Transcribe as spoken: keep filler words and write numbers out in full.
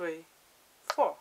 three, four.